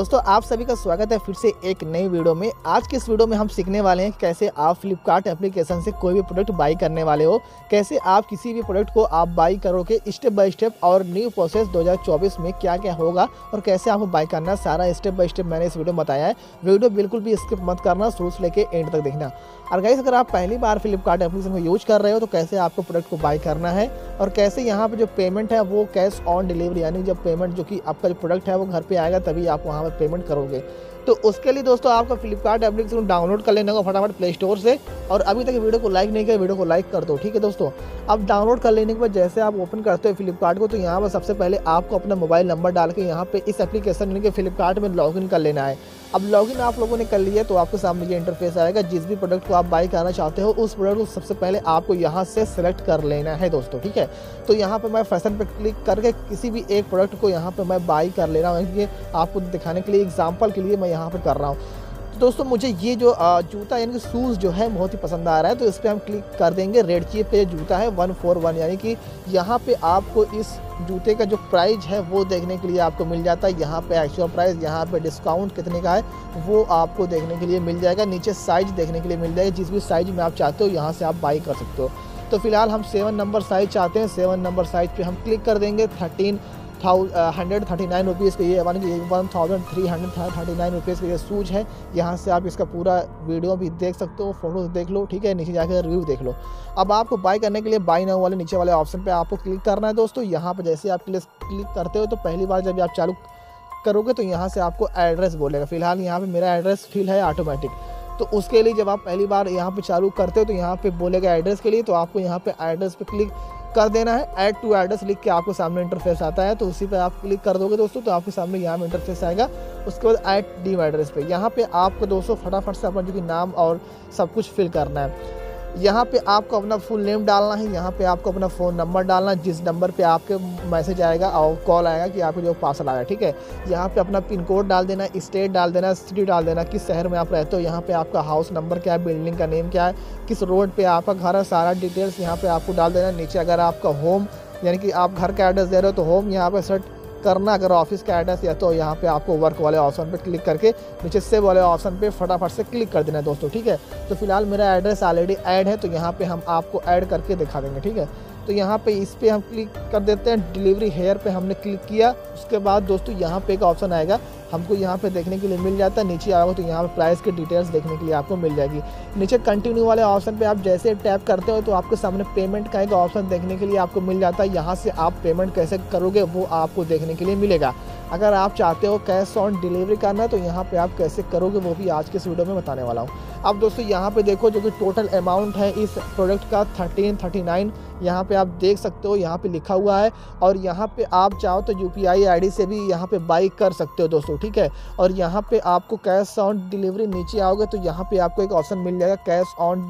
दोस्तों आप सभी का स्वागत है फिर से एक नई वीडियो में। आज के इस वीडियो में हम सीखने वाले हैं कि कैसे आप फ्लिपकार्ट एप्लीकेशन से कोई भी प्रोडक्ट बाई करने वाले हो, कैसे आप किसी भी प्रोडक्ट को आप बाई करोगे स्टेप बाय स्टेप और न्यू प्रोसेस 2024 में क्या क्या होगा और कैसे आपको बाई करना, सारा स्टेप बाय स्टेप मैंने इस वीडियो में बताया है। वीडियो बिल्कुल भी स्किप मत करना, शुरू से लेकर एंड तक देखना। और गाइस अगर आप पहली बार फ्लिपकार्ट एप्लीकेशन को यूज कर रहे हो तो कैसे आपको प्रोडक्ट को बाई करना है और कैसे यहाँ पर जो पेमेंट है वो कैश ऑन डिलीवरी, यानी जब पेमेंट जो कि आपका जो प्रोडक्ट है वो घर पर आएगा तभी आप वहाँ पर पेमेंट करोगे। तो उसके लिए दोस्तों आपको फ्लिपकार्ट एप्लीकेशन डाउनलोड कर लेना होगा फटाफट प्ले स्टोर से। और अभी तक वीडियो को लाइक नहीं किया, वीडियो को लाइक कर दो, ठीक है दोस्तों। अब डाउनलोड कर लेने के बाद जैसे आप ओपन करते हो फ्लिपकार्ट को तो यहाँ पर सबसे पहले आपको अपना मोबाइल नंबर डाल के यहाँ पे इस एप्लीकेशन यानी कि फ्लिपकार्ट में लॉगिन कर लेना है। अब लॉगिन आप लोगों ने कर लिया तो आपके सामने ये इंटरफेस आएगा। जिस भी प्रोडक्ट को आप बाई करना चाहते हो उस प्रोडक्ट को सबसे पहले आपको यहाँ से सिलेक्ट कर लेना है दोस्तों, ठीक है। तो यहाँ पर मैं फैशन पर क्लिक करके किसी भी एक प्रोडक्ट को यहाँ पर मैं बाई कर ले रहा हूँ, आपको दिखाने के लिए, एग्जाम्पल के लिए मैं यहाँ पर कर रहा हूँ। दोस्तों मुझे ये जो जूता यानी कि शूज़ जो है बहुत ही पसंद आ रहा है तो इस पर हम क्लिक कर देंगे। रेड चीफ पे जूता है 141, यानी कि यहाँ पे आपको इस जूते का जो प्राइस है वो देखने के लिए आपको मिल जाता है। यहाँ पे एक्चुअल प्राइस, यहाँ पे डिस्काउंट कितने का है वो आपको देखने के लिए मिल जाएगा। नीचे साइज़ देखने के लिए मिल जाएगा, जिस भी साइज़ में आप चाहते हो यहाँ से आप बाई कर सकते हो। तो फिलहाल हम 7 नंबर साइज़ चाहते हैं, 7 नंबर साइज़ पर हम क्लिक कर देंगे। 1339 रुपीज़ के ये 1339 रुपीज़ के ये शूज है। यहाँ से आप इसका पूरा वीडियो भी देख सकते हो, फोटोज देख लो, ठीक है। नीचे जाकर रिव्यू देख लो। अब आपको बाई करने के लिए बाई नाउ वाले नीचे वाले ऑप्शन पे आपको क्लिक करना है दोस्तों। यहाँ पर जैसे आप क्लिक करते हो तो पहली बार जब आप चालू करोगे तो यहाँ से आपको एड्रेस बोलेगा। फिलहाल यहाँ पर मेरा एड्रेस फिल है ऑटोमेटिक, तो उसके लिए जब आप पहली बार यहाँ पर चालू करते हो तो यहाँ पर बोलेगा एड्रेस के लिए, तो आपको यहाँ पर एड्रेस पर क्लिक कर देना है। ऐड टू एड्रेस लिख के आपको सामने इंटरफेस आता है तो उसी पे आप क्लिक कर दोगे दोस्तों, तो आपके सामने यहाँ में इंटरफेस आएगा। उसके बाद ऐड डी एड्रेस पे यहाँ पे आपको दोस्तों फटाफट से अपना जो कि नाम और सब कुछ फिल करना है। यहाँ पे आपको अपना फुल नेम डालना है, यहाँ पे आपको अपना फ़ोन नंबर डालना है जिस नंबर पे आपके मैसेज आएगा और कॉल आएगा कि आपको जो पार्सल आया, ठीक है। यहाँ पे अपना पिन कोड डाल देना, स्टेट डाल देना, सिटी डाल देना, किस शहर में आप रहते हो, यहाँ पे आपका हाउस नंबर क्या है, बिल्डिंग का नेम क्या है, किस रोड पर आपका घर है, सारा डिटेल्स यहाँ पर आपको डाल देना। नीचे अगर आपका होम यानी कि आप घर का एड्रेस दे रहे हो तो होम यहाँ पर सेट करना, अगर ऑफिस का एड्रेस या तो यहाँ पे आपको वर्क वाले ऑप्शन पे क्लिक करके नीचे सेव वाले ऑप्शन पे फटाफट से क्लिक कर देना है दोस्तों, ठीक है। तो फिलहाल मेरा एड्रेस ऑलरेडी ऐड है तो यहाँ पे हम आपको ऐड करके दिखा देंगे, ठीक है। तो यहाँ पे इस पर हम क्लिक कर देते हैं, डिलीवरी हेयर पे हमने क्लिक किया। उसके बाद दोस्तों यहाँ पे एक ऑप्शन आएगा, हमको यहाँ पे देखने के लिए मिल जाता है। नीचे आओगे तो यहाँ पे प्राइस की डिटेल्स देखने के लिए आपको मिल जाएगी। नीचे कंटिन्यू वाले ऑप्शन पे आप जैसे टैप करते हो तो आपके सामने पेमेंट का एक ऑप्शन देखने के लिए आपको मिल जाता है। यहाँ से आप पेमेंट कैसे करोगे वो आपको देखने के लिए मिलेगा। अगर आप चाहते हो कैश ऑन डिलीवरी करना तो यहाँ पे आप कैसे करोगे वो भी आज के इस वीडियो में बताने वाला हूँ। अब दोस्तों यहाँ पे देखो जो कि टोटल अमाउंट है इस प्रोडक्ट का 1339, यहाँ पे आप देख सकते हो, यहाँ पे लिखा हुआ है। और यहाँ पे आप चाहो तो यूपीआई आईडी से भी यहाँ पे बाई कर सकते हो दोस्तों, ठीक है। और यहाँ पे आपको कैश ऑन डिलीवरी, नीचे आओगे तो यहाँ पे आपको एक ऑप्शन मिल जाएगा कैश ऑन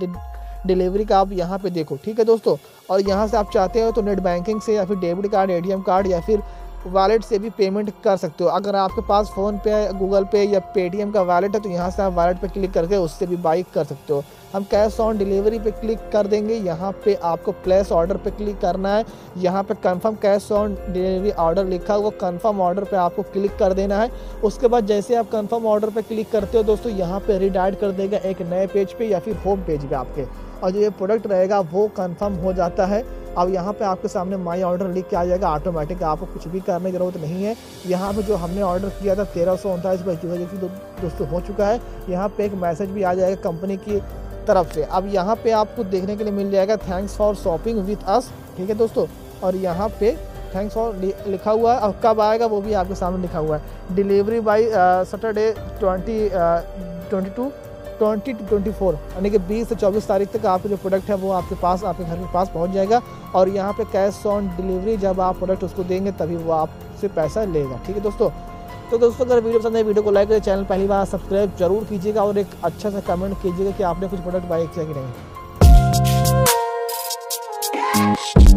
डिलीवरी का, आप यहाँ पे देखो, ठीक है दोस्तों। और यहाँ से आप चाहते हो तो नेट बैंकिंग से या फिर डेबिट कार्ड, ATM कार्ड या फिर वॉलेट से भी पेमेंट कर सकते हो। अगर आपके पास फ़ोन पे, गूगल पे या पेटीएम का वॉलेट है तो यहाँ से आप वॉलेट पे क्लिक करके उससे भी बाई कर सकते हो। हम कैश ऑन डिलीवरी पे क्लिक कर देंगे, यहाँ पे आपको प्लेस ऑर्डर पे क्लिक करना है। यहाँ पे confirm cash on delivery order लिखा हुआ, कंफर्म ऑर्डर पे आपको क्लिक कर देना है। उसके बाद जैसे आप कंफर्म ऑर्डर पे क्लिक करते हो दोस्तों यहाँ पे रीडायरेक्ट कर देगा एक नए पेज पे या फिर होम पेज पे आपके, और जो ये प्रोडक्ट रहेगा वो कंफर्म हो जाता है। अब यहाँ पे आपके सामने माय ऑर्डर लिख के आ जाएगा ऑटोमेटिक, आपको कुछ भी करने की जरूरत नहीं है। यहाँ पे जो हमने ऑर्डर किया था 1339 दोस्तों हो चुका है। यहाँ पे एक मैसेज भी आ जाएगा कंपनी की तरफ से। अब यहाँ पे आपको देखने के लिए मिल जाएगा thanks for shopping with us, ठीक है दोस्तों। और यहाँ पे थैंक्स फॉर लिखा हुआ है और कब आएगा वो भी आपके सामने लिखा हुआ है, डिलीवरी बाई सैटरडे 2024 यानी कि 20 से 24 तारीख तक आपका जो प्रोडक्ट है वो आपके पास, आपके घर के पास पहुंच जाएगा। और यहाँ पे कैश ऑन डिलीवरी, जब आप प्रोडक्ट उसको देंगे तभी वो आपसे पैसा लेगा, ठीक है दोस्तों। तो दोस्तों अगर वीडियो पसंद है वीडियो को लाइक करें, चैनल पहली बार सब्सक्राइब जरूर कीजिएगा और एक अच्छा सा कमेंट कीजिएगा कि आपने कुछ प्रोडक्ट बाय किया कि नहीं।